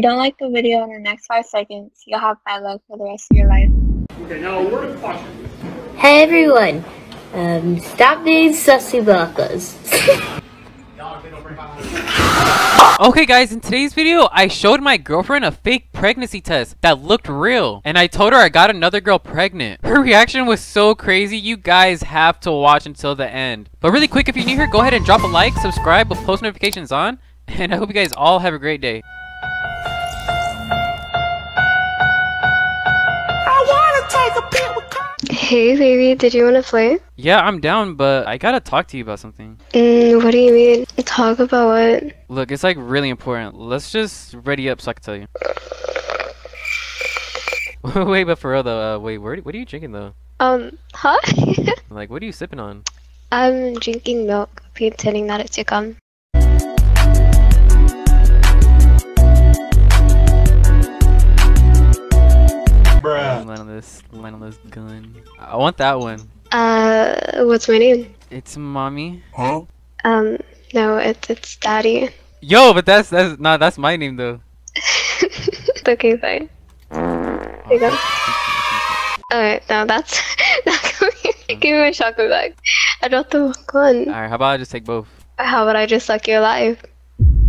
If you don't like the video in the next 5 seconds, you'll have bad luck for the rest of your life. Okay, now a word of caution. Hey everyone, stop being sussy blockers. Okay guys, in today's video, I showed my girlfriend a fake pregnancy test that looked real, and I told her I got another girl pregnant. Her reaction was so crazy, you guys have to watch until the end. But really quick, if you're new here, go ahead and drop a like, subscribe with post notifications on, and I hope you guys all have a great day. Hey baby, did you want to play? Yeah, I'm down, but I gotta talk to you about something. What do you mean? Talk about what? Look, it's like really important. Let's just ready up so I can tell you. Wait, but for real though, wait, what are you drinking though? Huh? Like, what are you sipping on? I'm drinking milk, pretending that it's your gum. Line on this gun. I want that one. What's my name? It's Mommy. Huh? No, it's Daddy. Yo, but that's my name though. Okay, fine. There you go. Alright, now that's not coming. Give me my shotgun back. I dropped the gun. Alright, how about I just take both? How about I just suck your life?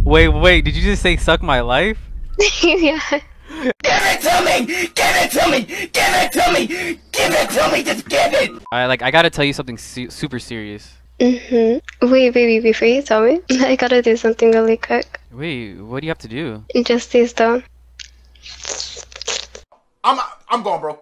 Wait, did you just say suck my life? Yeah. Give it to me! Give it to me! Give it to me! Give it to me! Just give it! Alright, like, I gotta tell you something super serious. Wait, baby, before you tell me, I gotta do something really quick. Wait, what do you have to do? Just this, though. I'm gone, bro.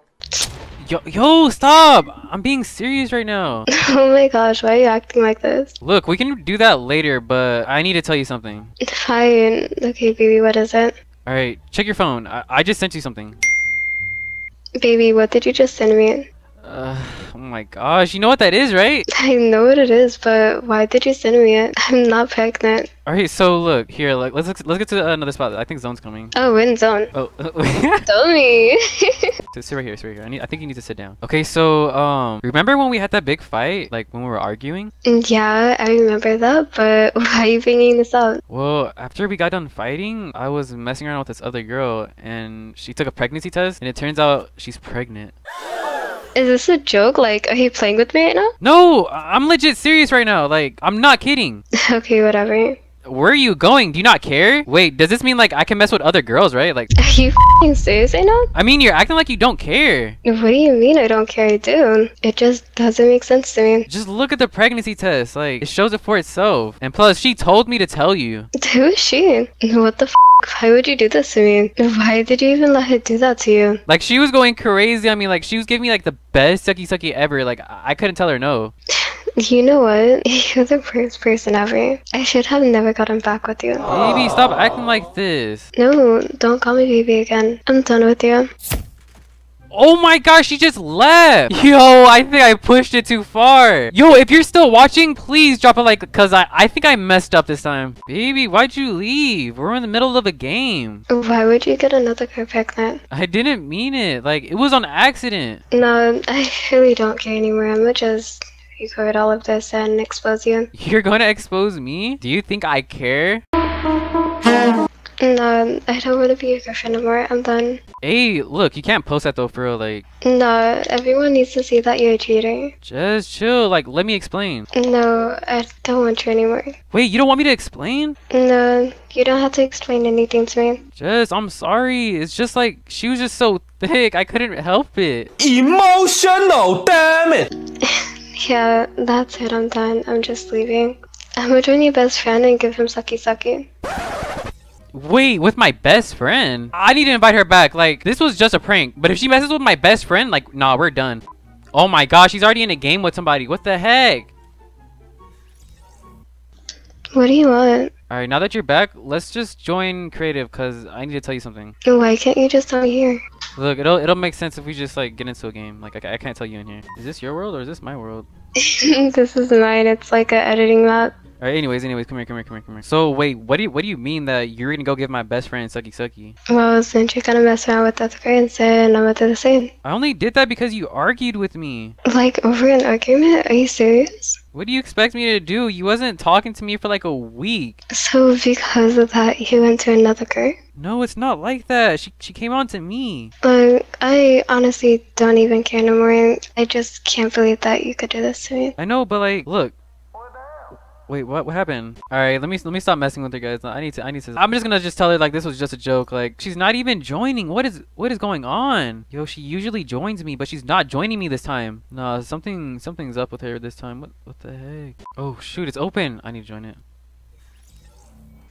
Yo, stop! I'm being serious right now. Oh my gosh, why are you acting like this? Look, we can do that later, but I need to tell you something. Fine. Okay, baby, what is it? Alright, check your phone. I just sent you something. Baby, what did you just send me? Oh my gosh, you know what that is, right? I know what it is, but why did you send me it? I'm not pregnant. Alright, so look, here, look, let's get to another spot. I think Zone's coming. Oh, when Zone? Oh, tell me. So sit right here. I think you need to sit down. Okay, so, remember when we had that big fight? Like, when we were arguing? Yeah, I remember that, but why are you bringing this up? Well, after we got done fighting, I was messing around with this other girl, and she took a pregnancy test, and it turns out she's pregnant. Is this a joke? Like, are you playing with me right now? No, I'm legit serious right now. Like, I'm not kidding. Okay, whatever. Where are you going? Do you not care? Wait, does this mean, like, I can mess with other girls, right? Like, are you f***ing serious right now? I mean, you're acting like you don't care. What do you mean I don't care? I do. It just doesn't make sense to me. Just look at the pregnancy test. Like, it shows it for itself. And plus, she told me to tell you. Who is she? What the f***? Why would you do this to me? Why did you even let her do that to you? Like, she was going crazy. I mean, like, she was giving me, like, the best sucky ever. Like, I couldn't tell her no. You know what? You're the worst person ever. I should have never gotten back with you. Baby, stop acting like this. No, don't call me baby again. I'm done with you. Oh my gosh, she just left. Yo, I think I pushed it too far. Yo, if you're still watching, please drop a like because I think I messed up this time. Baby, why'd you leave? We're in the middle of a game. Why would you get another girl pregnant? I didn't mean it. Like, it was on accident. No, I really don't care anymore. I'm just... You covered all of this and expose you. You're gonna expose me? Do you think I care? No, I don't want to be your girlfriend anymore. I'm done. Hey, look, you can't post that though, for real, like... No, everyone needs to see that you're a cheater. Just chill, like, let me explain. No, I don't want you anymore. Wait, you don't want me to explain? No, you don't have to explain anything to me. Just, I'm sorry. It's just like, she was just so thick, I couldn't help it. Emotional, damn it! Yeah, that's it. I'm done. I'm just leaving. I'm gonna join your best friend and give him sucky. Wait, with my best friend? I need to invite her back. Like, this was just a prank. But if she messes with my best friend, like, nah, we're done. Oh my gosh, she's already in a game with somebody. What the heck? What do you want? Alright, now that you're back, let's just join creative because I need to tell you something. Why can't you just tell me here? Look, it'll make sense if we just, like, get into a game. Like, I can't tell you in here. Is this your world or is this my world? This is mine. It's like an editing map. Alright, anyways, come here. So, wait, what do you mean that you're gonna go give my best friend sucky? Well, since you're gonna mess around with that friend, and I'm gonna do the same. I only did that because you argued with me. Like, over an argument? Are you serious? What do you expect me to do? You wasn't talking to me for like a week. So because of that, you went to another girl? No, it's not like that. She came on to me. Look, I honestly don't even care no more. I just can't believe that you could do this to me. I know, but like, look. Wait, what happened? All right, let me stop messing with her, guys. I need to. I'm just gonna tell her like this was just a joke. Like she's not even joining. What is going on? Yo, she usually joins me, but she's not joining me this time. Nah, something's up with her this time. What the heck? Oh shoot, it's open. I need to join it.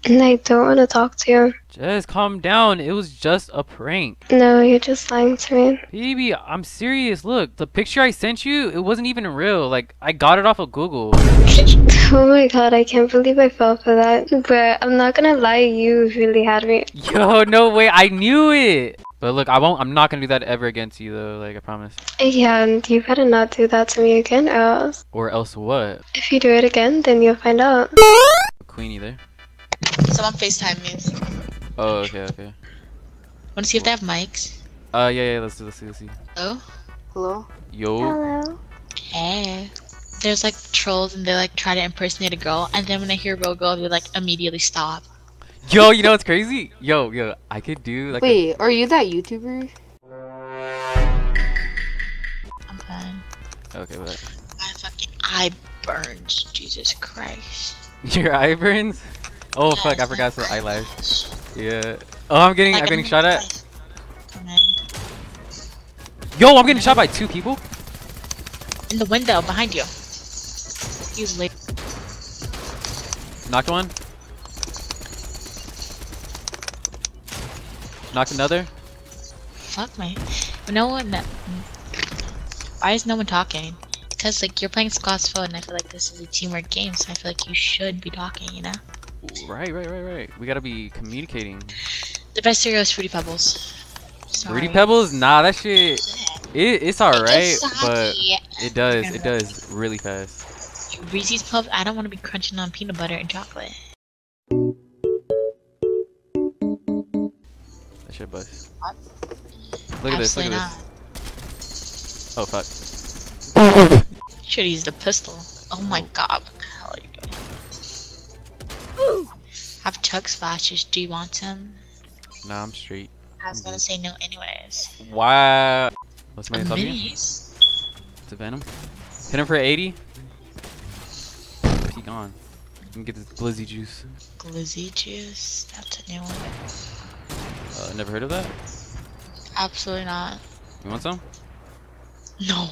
And I don't want to talk to you. Just calm down. It was just a prank. No, you're just lying to me. Baby, I'm serious. Look, the picture I sent you, it wasn't even real. Like, I got it off of Google. Oh my god, I can't believe I fell for that. But I'm not gonna lie, you really had me. Yo, no way. I knew it. But look, I'm not gonna do that ever again to you though, like I promise. Yeah, and you better not do that to me again, or else. Or else what? If you do it again, then you'll find out. Queen either. Someone FaceTime me. Oh, okay. Wanna see if they have mics? Yeah, let's see. Hello? Hello? Yo. Hello. Hey. There's like trolls and they like try to impersonate a girl, and then when they hear real girl, they like immediately stop. Yo, you know what's crazy? Yo, I could do like— Wait, are you that YouTuber? I'm fine. Okay, what? My fucking eye burns, Jesus Christ. Your eye burns? Oh yes, fuck! I forgot to eyelash. Yeah. Oh, I'm getting shot at. Yo, I'm getting shot by two people. In the window behind you. He's late. Knocked one. Knocked another. Fuck man. No one. Why is no one talking? Because like you're playing Squadsville, and I feel like this is a teamwork game, so I feel like you should be talking, you know. Right. We gotta be communicating. The best cereal is Fruity Pebbles. Sorry. Fruity Pebbles? Nah, that shit. It's alright, but it does really fast. Reese's Puffs. I don't want to be crunching on peanut butter and chocolate. That shit busts. Look at this. Look at this. Oh fuck. Should use the pistol. Oh my god. I have Chuck Splashes, do you want some? Nah, I'm straight. I was gonna say no anyways. Wow. What's my top? It's a Venom. Hit him for 80. He gone. Let me get this Glizzy Juice. Glizzy Juice? That's a new one. Never heard of that? Absolutely not. You want some? No.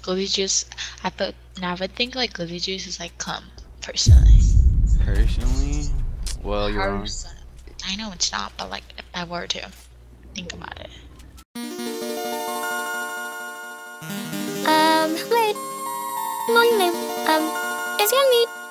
Glizzy Juice, I would think like Glizzy Juice is like cum, personally. Personally? Well, you're wrong. I know it's not, but like, if I were to, think about it. Wait. Morning, is your meat?